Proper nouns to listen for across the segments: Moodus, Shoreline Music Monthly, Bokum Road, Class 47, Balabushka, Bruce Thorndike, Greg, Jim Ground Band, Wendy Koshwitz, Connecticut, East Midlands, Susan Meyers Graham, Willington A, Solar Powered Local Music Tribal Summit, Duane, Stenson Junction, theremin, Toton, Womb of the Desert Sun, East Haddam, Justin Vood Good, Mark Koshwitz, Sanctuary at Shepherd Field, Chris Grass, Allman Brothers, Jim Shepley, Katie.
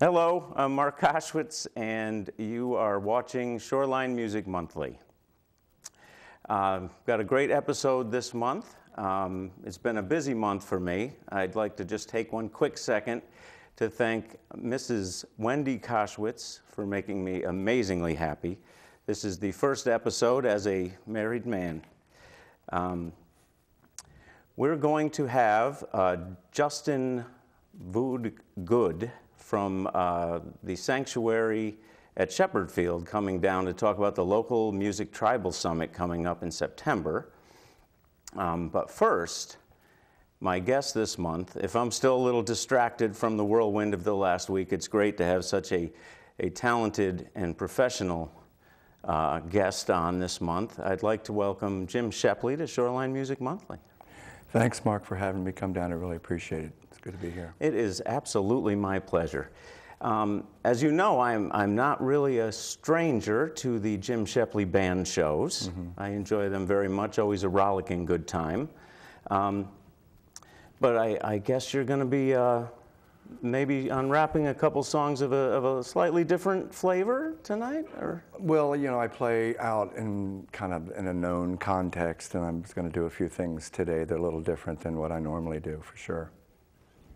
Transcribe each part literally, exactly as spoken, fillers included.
Hello, I'm Mark Koshwitz, and you are watching Shoreline Music Monthly. Uh, got a great episode this month. Um, it's been a busy month for me. I'd like to just take one quick second to thank Missus Wendy Koshwitz for making me amazingly happy. This is the first episode as a married man. Um, we're going to have uh, Justin Vood Good from uh, the Sanctuary at Shepherd Field coming down to talk about the local music tribal summit coming up in September. Um, but first, my guest this month, if I'm still a little distracted from the whirlwind of the last week, it's great to have such a, a talented and professional uh, guest on this month. I'd like to welcome Jim Shepley to Shoreline Music Monthly. Thanks, Mark, for having me come down. I really appreciate it. It's good to be here. It is absolutely my pleasure. Um, as you know, I'm, I'm not really a stranger to the Jim Shepley Band shows. Mm-hmm. I enjoy them very much, always a rollicking good time. Um, but I, I guess you're going to be uh, maybe unwrapping a couple songs of a, of a slightly different flavor tonight? Or? Well, you know, I play out in kind of in a known context, and I'm going to do a few things today that are a little different than what I normally do, for sure.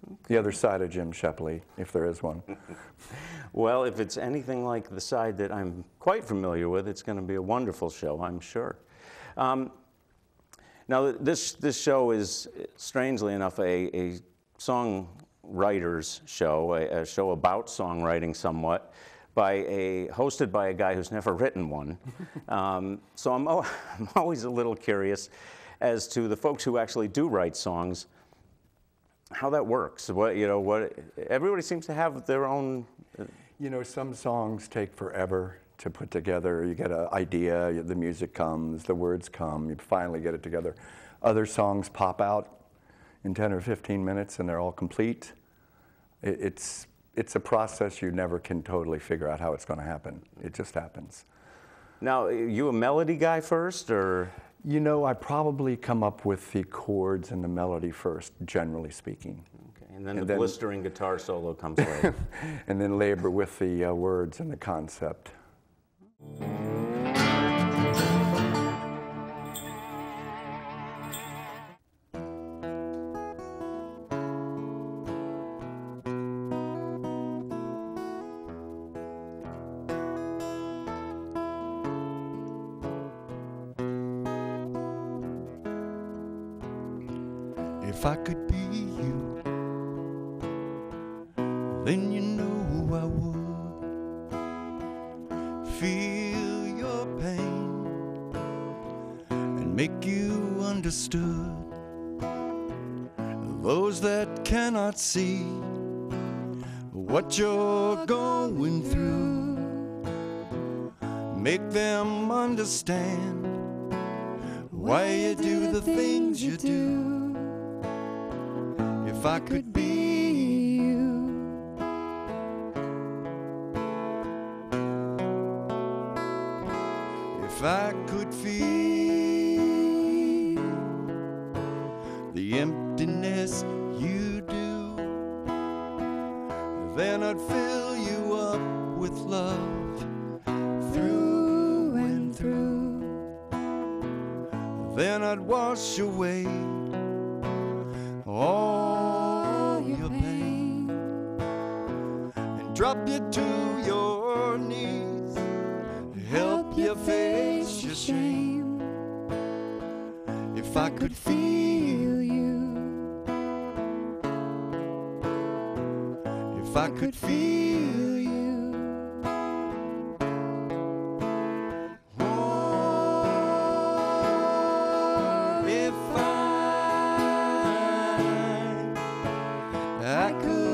Okay. The other side of Jim Shepley, if there is one. Well, if it's anything like the side that I'm quite familiar with, it's going to be a wonderful show, I'm sure. Um, now, this, this show is, strangely enough, a, a songwriter's show, a, a show about songwriting somewhat, by a, hosted by a guy who's never written one. um, so I'm, o I'm always a little curious as to the folks who actually do write songs, how that works. What, you know, what, everybody seems to have their own. Uh, you know, some songs take forever to put together. You get an idea, the music comes, the words come, you finally get it together. Other songs pop out in ten or fifteen minutes and they're all complete. It, it's, it's a process you never can totally figure out how it's going to happen. It just happens. Now, are you a melody guy first, or? You know, I probably come up with the chords and the melody first, generally speaking. Okay, and then and the then, blistering guitar solo comes later. And then labor with the uh, words and the concept. If I could be you, then you know I would feel your pain and make you understood. Those that cannot see what you're going through, make them understand why you do the things you do. If I could be you, if I could feel the emptiness you do, then I'd fill you up with love through and through. Then I'd wash away drop you to your knees, help you face your shame. If I could feel you, if I could feel you, oh, if I, I could.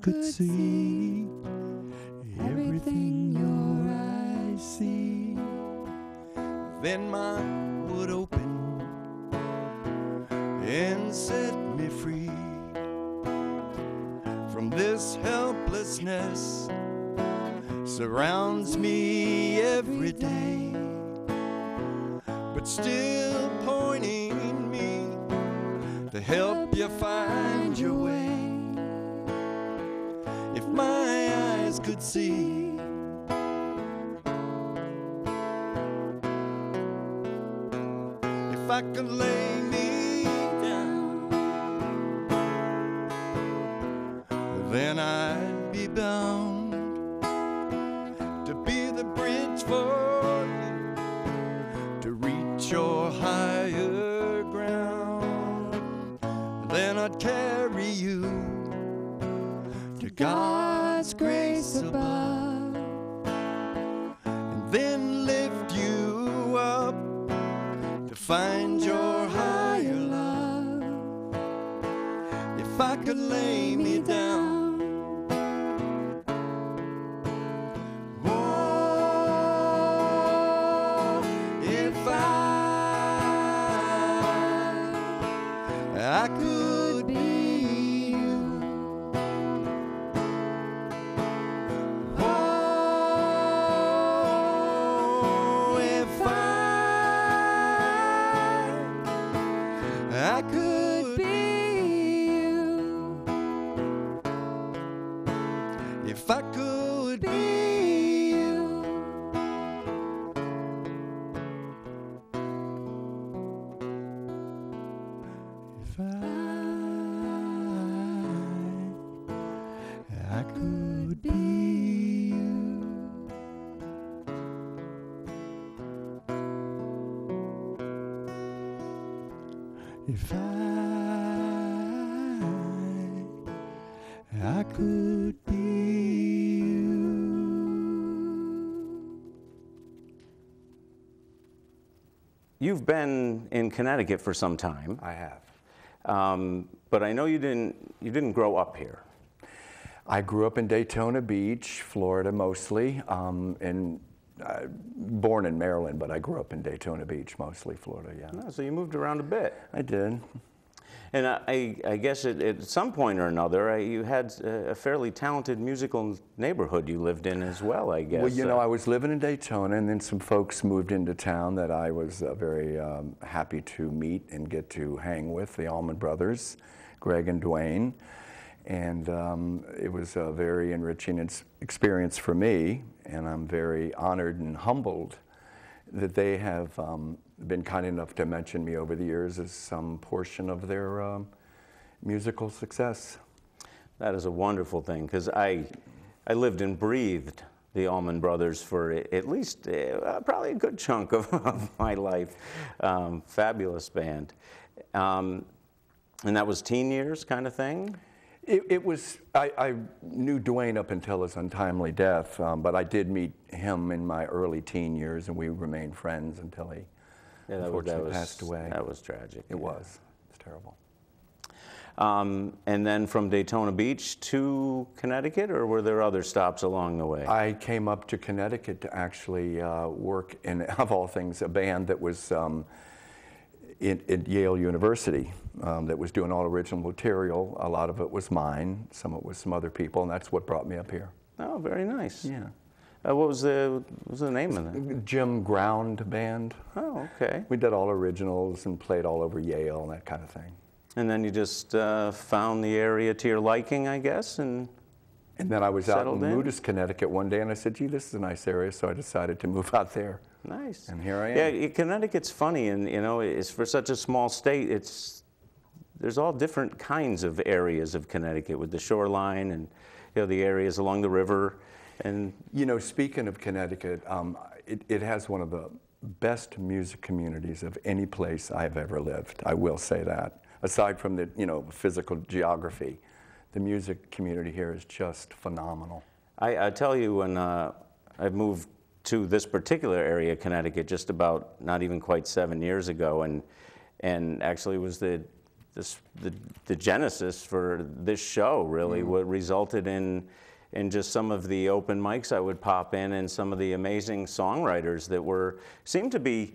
Could see everything your eyes see, then mine would open and set me free from this helplessness surrounds me every day, but still pointing me to help you find your way. If my eyes could see, if I could lay me down, then I'd be bound to be the bridge for you to reach your higher ground. Then I'd carry you to God's grace above, and then lift you up to find your higher love. If I could lay me down, oh, if I, I could be you, oh, if I, I could be you, if I could be you. If I, I could be you. If I, I could be you. You've been in Connecticut for some time, I have. um, but I know you didn't you didn't grow up here. I grew up in Daytona Beach, Florida mostly, um, and uh, born in Maryland, but I grew up in Daytona Beach, mostly Florida, yeah. No, so you moved around a bit, I did. and I, I, I guess at, at some point or another, I, you had a a fairly talented musical neighborhood you lived in as well, I guess. Well, you know, I was living in Daytona, and then some folks moved into town that I was uh, very um, happy to meet and get to hang with, the Allman Brothers, Greg and Duane. And um, it was a very enriching ins- experience for me, and I'm very honored and humbled that they have um, been kind enough to mention me over the years as some portion of their um, musical success. That is a wonderful thing, because I, I lived and breathed the Allman Brothers for at least uh, probably a good chunk of, of my life. Um, fabulous band. Um, and that was teen years kind of thing? It, it was, I, I knew Duane up until his untimely death, um, but I did meet him in my early teen years, and we remained friends until he yeah, that unfortunately was, that passed was, away. That was tragic. It yeah. was. It's terrible. Um, and then from Daytona Beach to Connecticut, or were there other stops along the way? I came up to Connecticut to actually uh, work in, of all things, a band that was um, at Yale University, um, that was doing all original material. A lot of it was mine, some of it was some other people, and that's what brought me up here. Oh, very nice. Yeah. Uh, what was the what was the name of that? Jim Ground Band. Oh, okay. We did all originals and played all over Yale and that kind of thing. And then you just uh, found the area to your liking, I guess, and. And then I was out in Moodus, Connecticut one day, and I said, gee, this is a nice area, so I decided to move out there. Nice. And here I am. Yeah, Connecticut's funny, and you know, it's for such a small state, it's, there's all different kinds of areas of Connecticut with the shoreline and you know, the areas along the river. And you know, speaking of Connecticut, um, it, it has one of the best music communities of any place I've ever lived. I will say that, aside from the you know, physical geography. The music community here is just phenomenal. I, I tell you, when uh, I moved to this particular area of Connecticut just about not even quite seven years ago, and and actually was the this, the, the genesis for this show, really, mm-hmm. what resulted in in just some of the open mics I would pop in and some of the amazing songwriters that were seemed to be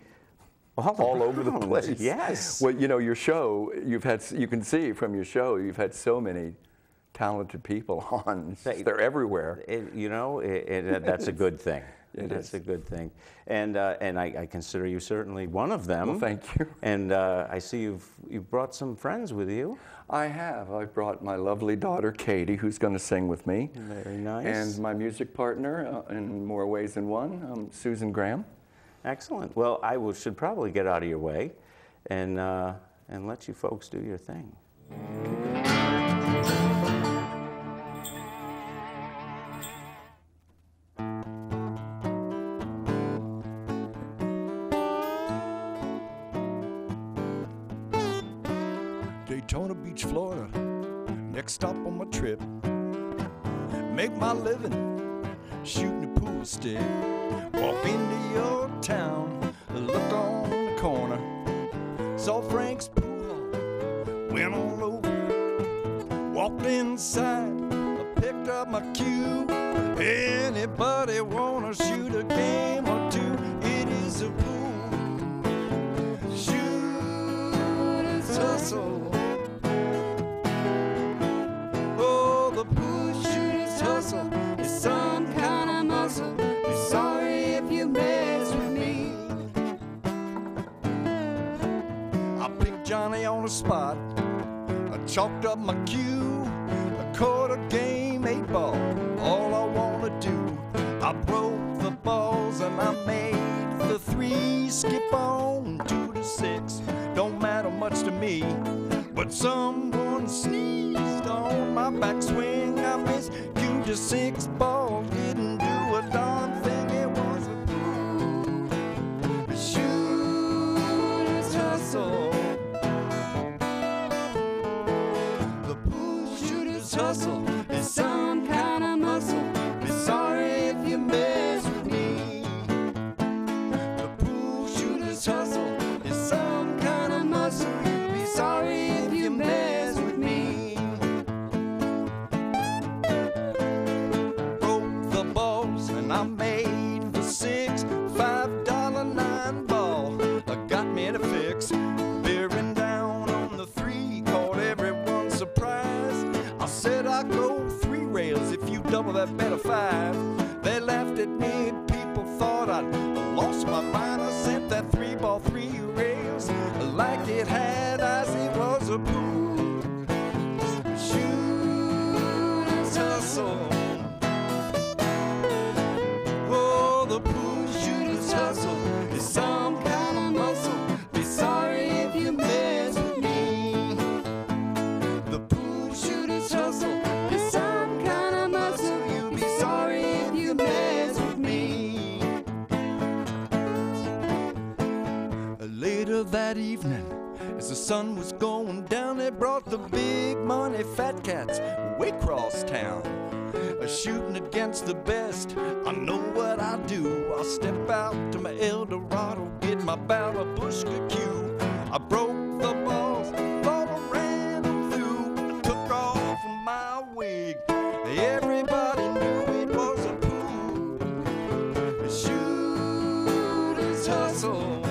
all, all over the place. Yes. Well, you know, your show, you've had, you can see from your show, you've had so many talented people on. They, They're everywhere. It, you know, it, it, uh, that's a good thing. It that's is. a good thing. And, uh, and I, I consider you certainly one of them. Well, thank you. And uh, I see you've, you've brought some friends with you. I have. I brought my lovely daughter, Katie, who's going to sing with me. Very nice. And my music partner, uh, in more ways than one, um, Susan Graham. Excellent. Well, I will, should probably get out of your way and, uh, and let you folks do your thing. Daytona Beach, Florida, next stop on my trip. Make my living shooting a pool stick. Walk into your town, look on the corner, saw Frank's pool hall, went all over. Walked inside, I picked up my cue. Anybody wanna shoot a game or two? It is a pool shooter's hustle. Spot. I chalked up my cue, a quarter game, eight ball, all I wanna do. I broke the balls and I made the three, skip on two to six. Don't matter much to me, but someone sneezed on my backswing. I missed you to six ball, didn't do a darn thing. It was a pool shooter's hustle. Hustle is some kind of muscle. Be sorry if you mess with me. The pool shooter's hustle is some kind of muscle. Be sorry if you mess with me. Broke the balls and I made the six, five dollar nine ball. That got me in a fix. Bearing down on the three, caught everyone surprised. Said I go three rails if you double that bet of five. They laughed at me, people thought I'd lost my mind. I sent that three ball three rails like it had eyes. It was a pool shooter's hustle. Oh, the pool shooter's hustle is some kind of muscle. Be sorry if you mess with me. The pool shooter's hustle is some kind of muscle. You'll be sorry if you mess with me. Later that evening, as the sun was going down, they brought the big money fat cats way across town. Shooting against the best, I know what I do. I'll step out to my El Dorado, get my Balabushka cue. I broke the balls, thought I ran them through, I took off my wig. Everybody knew it was a pool shooter's hustle.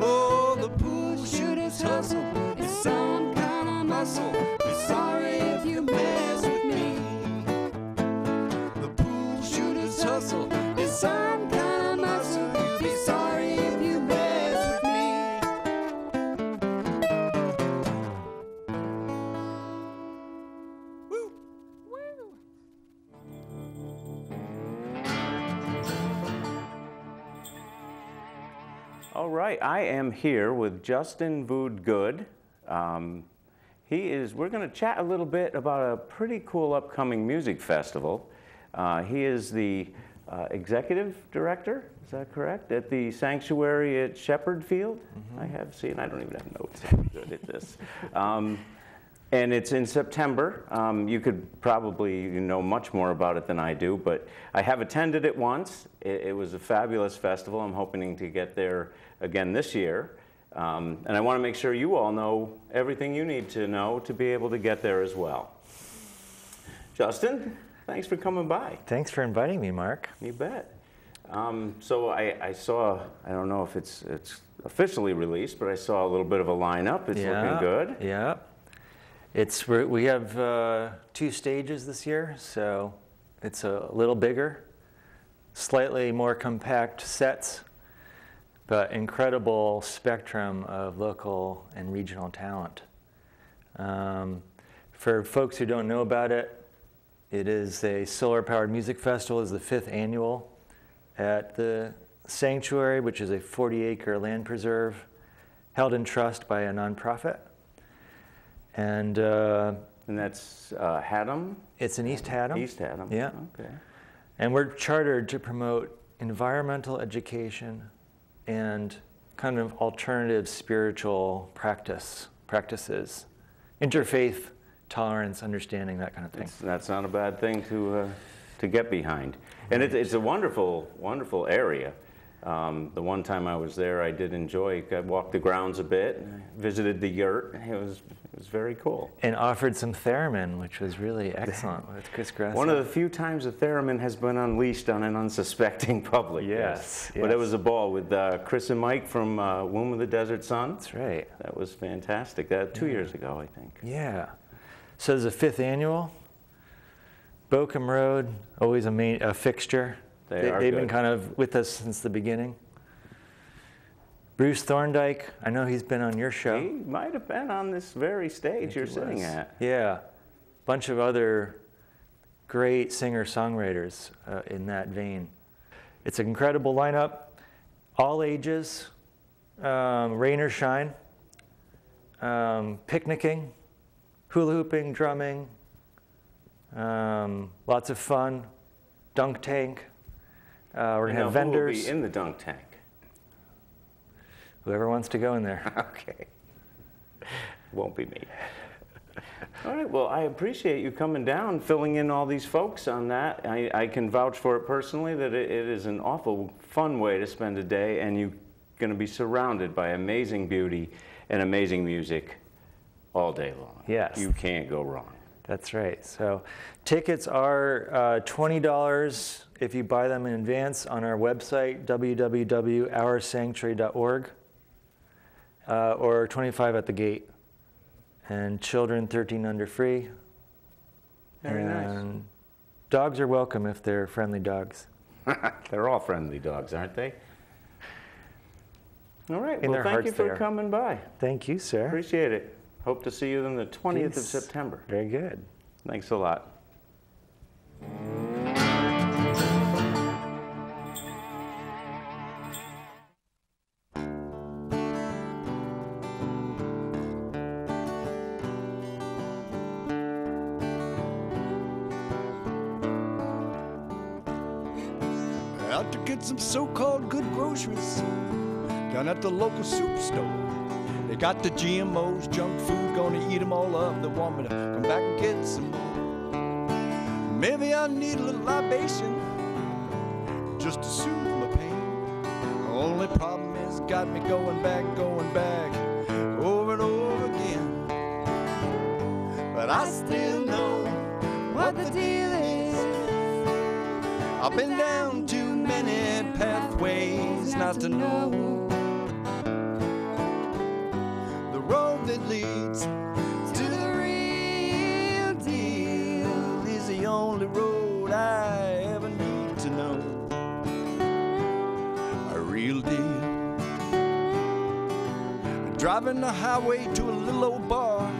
Oh, the pool shooter's hustle is some kind of muscle. Be sorry if you mess with me. The pool shooter's hustle is some kind of muscle. You'll be sorry if you mess with me. All right, I am here with Justin Vood Good. Um, he is, we're going to chat a little bit about a pretty cool upcoming music festival. Uh, he is the uh, executive director, is that correct, at the Sanctuary at Shepherd Field? Mm-hmm. I have seen, I don't even have notes, I'm good at this. Um, And it's in September. Um, you could probably you know much more about it than I do, but I have attended it once. It, it was a fabulous festival. I'm hoping to get there again this year. Um, and I want to make sure you all know everything you need to know to be able to get there as well. Justin, thanks for coming by. Thanks for inviting me, Mark. You bet. Um, so I, I saw, I don't know if it's it's officially released, but I saw a little bit of a lineup. It's yeah, looking good. Yeah. It's, we're, we have uh, two stages this year, so it's a little bigger, slightly more compact sets, but incredible spectrum of local and regional talent. Um, for folks who don't know about it, it is a solar-powered music festival. It's the fifth annual at the Sanctuary, which is a forty acre land preserve held in trust by a nonprofit. And uh, and that's uh, Haddam? It's in East Haddam. East Haddam. Yeah. Okay. And we're chartered to promote environmental education and kind of alternative spiritual practice, practices, interfaith, tolerance, understanding, that kind of thing. It's, that's not a bad thing to, uh, to get behind. And right. it, it's a wonderful, wonderful area. Um, the one time I was there, I did enjoy, I walked the grounds a bit, visited the yurt. It was, it was very cool. And offered some theremin, which was really excellent with Chris Grass. One of the few times the theremin has been unleashed on an unsuspecting public. Yes. yes. But it was a ball with uh, Chris and Mike from uh, Womb of the Desert Sun. That's right. That was fantastic. That two yeah. years ago, I think. Yeah. So there's a fifth annual. Bokum Road, always a, main, a fixture. They they, they've good. been kind of with us since the beginning. Bruce Thorndike, I know he's been on your show. He might have been on this very stage you're sitting at. Yeah. Bunch of other great singer-songwriters uh, in that vein. It's an incredible lineup. All ages, um, rain or shine, um, picnicking, hula hooping, drumming, um, lots of fun, dunk tank. Uh, we're going to have vendors. Who will be in the dunk tank? Whoever wants to go in there. Okay. Won't be me. All right. Well, I appreciate you coming down, filling in all these folks on that. I, I can vouch for it personally that it, it is an awful fun way to spend a day, and you're going to be surrounded by amazing beauty and amazing music all day long. Yes. You can't go wrong. That's right. So tickets are uh, twenty dollars if you buy them in advance on our website, w w w dot our sanctuary dot org, uh, or twenty-five dollars at the gate. And children thirteen under free. Very and nice. Dogs are welcome if they're friendly dogs. They're all friendly dogs, aren't they? All right. In well, thank you for there. coming by. Thank you, sir. Appreciate it. Hope to see you on the twentieth Peace. of September. Very good. Thanks a lot. Out to get some so-called good groceries down at the local soup store. They got the G M Os, junk food, gonna eat them all up. They want me to come back and get some more. Maybe I need a little libation just to soothe my pain. The only problem is got me going back, going back over and over again. But I still know what the deal is. I've been down too many pathways not to know that leads to the real deal is the only road I ever need to know. A real deal. Driving the highway to a little old bar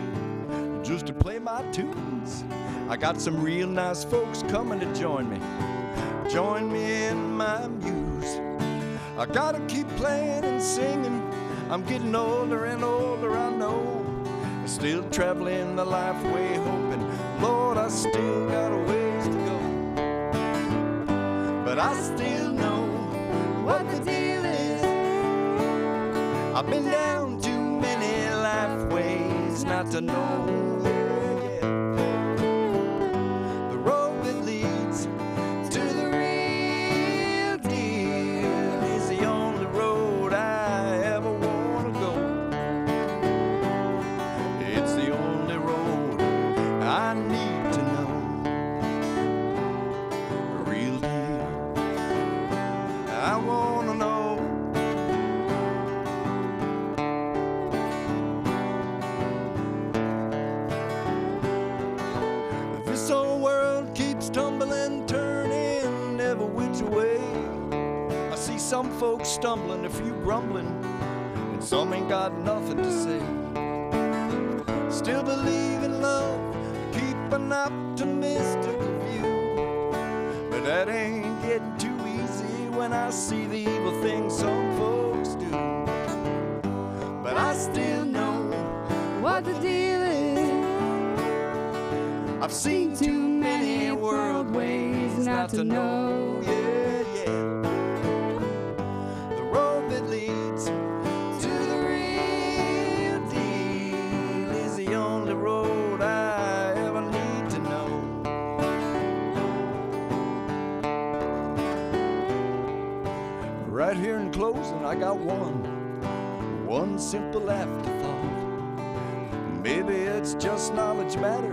just to play my tunes. I got some real nice folks coming to join me. Join me in my muse. I gotta keep playing and singing. I'm getting older and older, I know. I'm still traveling the life way, hoping, Lord, I still got a ways to go. But I still know what the deal is. I've been down too many life ways not to know. The road that leads to the real deal is the only road I I want to know. If this old world keeps tumbling, turning every which way, I see some folks stumbling, a few grumbling, and some ain't got nothing to say. Still believe in love, keep an optimistic view, but that ain't getting too easy when I see the evil things some folks do. But I still know what the deal is. I've seen too many world ways not to know. Yeah, yeah. The road that leads right here in closing, I got one, one simple afterthought. Maybe it's just knowledge matter.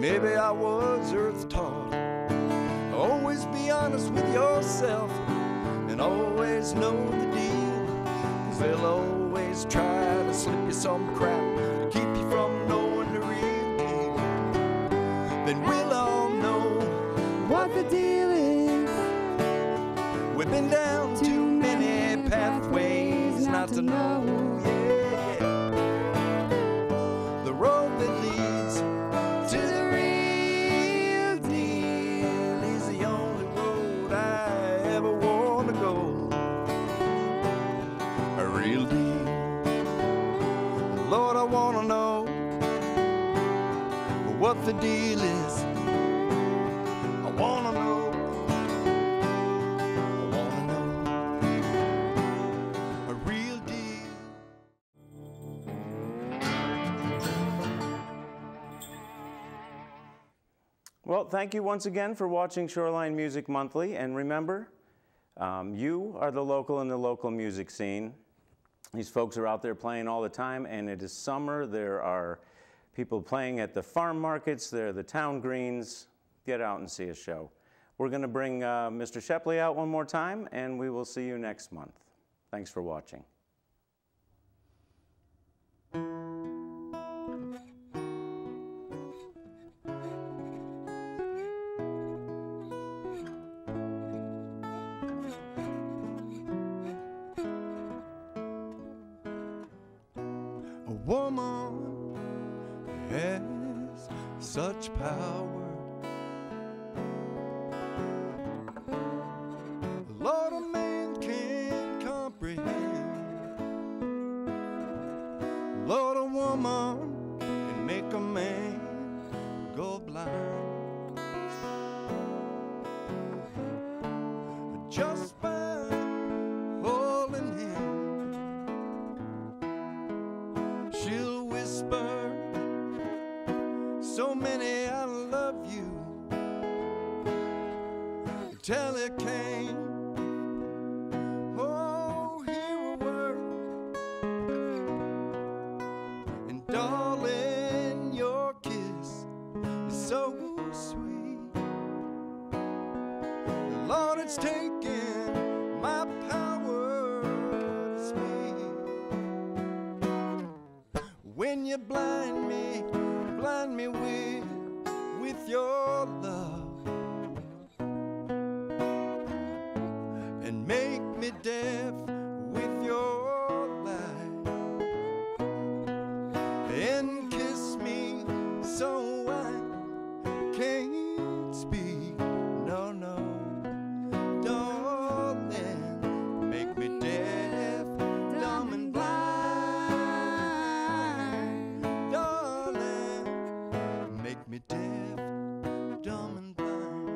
Maybe I was earth-taught. Always be honest with yourself and always know the deal. 'Cause they'll always try to slip you some crap to keep you from knowing the real deal. Then we'll all know what the deal is. We've been down too, too many, many pathways, pathways not to know, know. Yeah, yeah. The road that leads to the real deal is the only road I ever want to go. A real deal. Lord, I want to know what the deal is. I want to know. Well, thank you once again for watching Shoreline Music Monthly. And remember, um, you are the local in the local music scene. These folks are out there playing all the time, and it is summer. There are people playing at the farm markets. There are the town greens. Get out and see a show. We're going to bring uh, Mister Shepley out one more time, and we will see you next month. Thanks for watching. Such power, Lord, a man can't comprehend. Lord, a woman can make a man go blind just by holding him. She'll whisper so many I love you, tell it came. Oh, hear a word, and darling, your kiss is so sweet. Lord, it's taken my power to speak. When you blind me, blind me with, with your love, and make me deaf with your light, and kiss me so I can't speak. No, no, darling, make me deaf, dumb and blind. Me deaf, dumb and blind.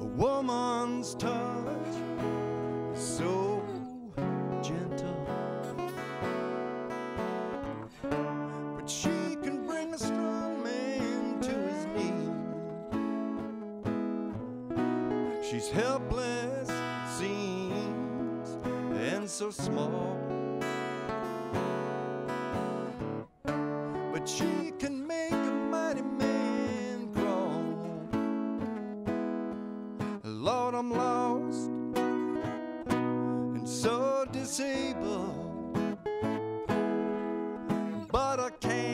A woman's touch so gentle, but she She's helpless, seems, and so small, but she can make a mighty man crawl. Lord, I'm lost and so disabled, but I can't.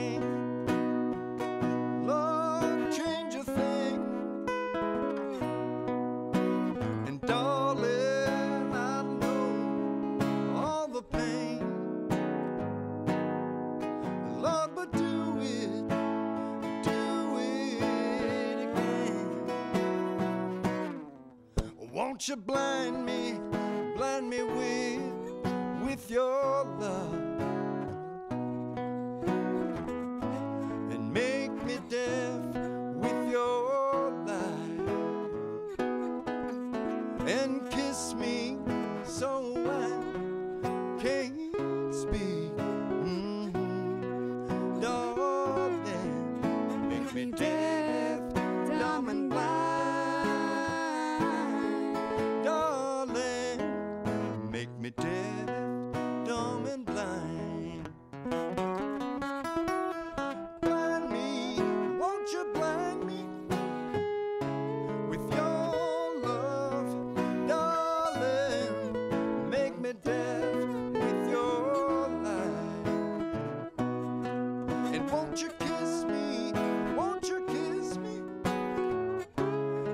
Won't you blind me, blind me with, with your love, and make me deaf with your light, and kiss me so I can't speak, mm-hmm. Darling, make me deaf, dumb and blind. Me deaf, dumb and blind. Blind me, won't you blind me with your love, darling? Make me deaf with your light, and won't you kiss me, won't you kiss me,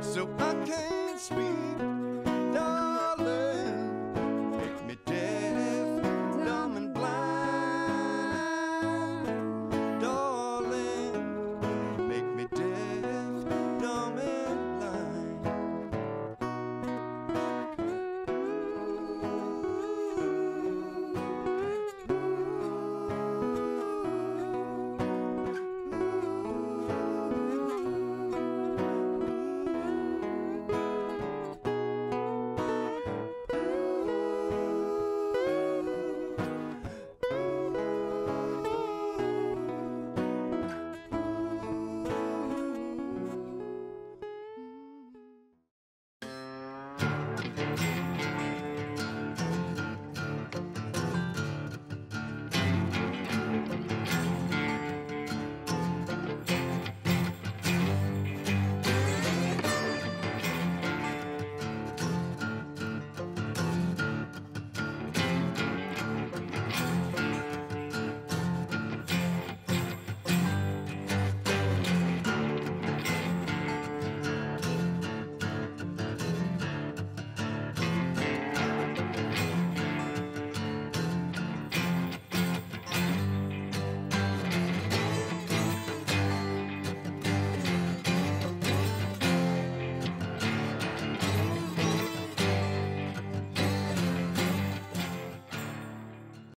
so I can't speak.